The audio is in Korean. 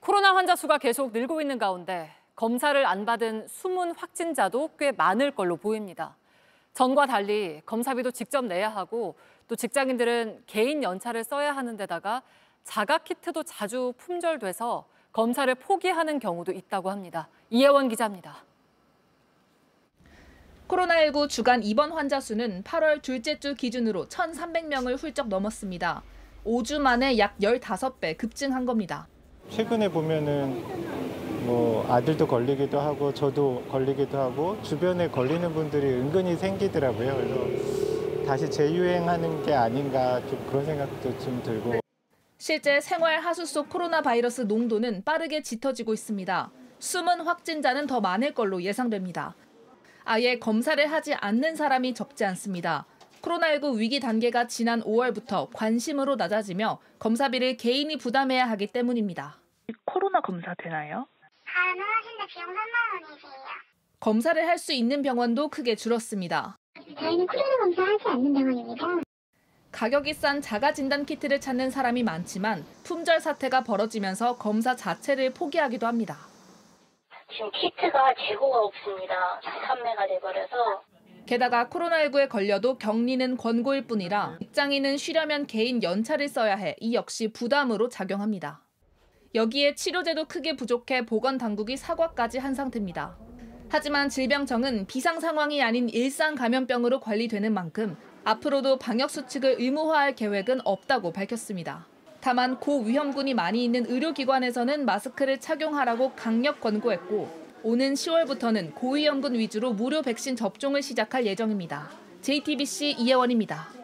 코로나 환자 수가 계속 늘고 있는 가운데 검사를 안 받은 숨은 확진자도 꽤 많을 걸로 보입니다. 전과 달리 검사비도 직접 내야 하고 또 직장인들은 개인 연차를 써야 하는 데다가 자가 키트도 자주 품절돼서 검사를 포기하는 경우도 있다고 합니다. 이예원 기자입니다. 코로나19 주간 입원 환자 수는 8월 둘째 주 기준으로 1,300명을 훌쩍 넘었습니다. 5주 만에 약 15배 급증한 겁니다. 최근에 보면은 아들도 걸리기도 하고 저도 걸리기도 하고 주변에 걸리는 분들이 은근히 생기더라고요. 그래서 다시 재유행하는 게 아닌가 좀 그런 생각도 좀 들고. 실제 생활 하수 속 코로나 바이러스 농도는 빠르게 짙어지고 있습니다. 숨은 확진자는 더 많을 걸로 예상됩니다. 아예 검사를 하지 않는 사람이 적지 않습니다. 코로나19 위기 단계가 지난 5월부터 관심으로 낮아지며 검사비를 개인이 부담해야 하기 때문입니다. 코로나 검사 되나요? 안 하신데 비용 3만 원이세요. 검사를 할 수 있는 병원도 크게 줄었습니다. 저희는 코로나 검사하지 않는 병원입니다. 가격이 싼 자가 진단 키트를 찾는 사람이 많지만 품절 사태가 벌어지면서 검사 자체를 포기하기도 합니다. 지금 키트가 재고가 없습니다. 장판매가 돼버려서. 게다가 코로나19에 걸려도 격리는 권고일 뿐이라 직장인은 쉬려면 개인 연차를 써야 해 이 역시 부담으로 작용합니다. 여기에 치료제도 크게 부족해 보건당국이 사과까지 한 상태입니다. 하지만 질병청은 비상 상황이 아닌 일상 감염병으로 관리되는 만큼 앞으로도 방역수칙을 의무화할 계획은 없다고 밝혔습니다. 다만 고위험군이 많이 있는 의료기관에서는 마스크를 착용하라고 강력 권고했고 오는 10월부터는 고위험군 위주로 무료 백신 접종을 시작할 예정입니다. JTBC 이예원입니다.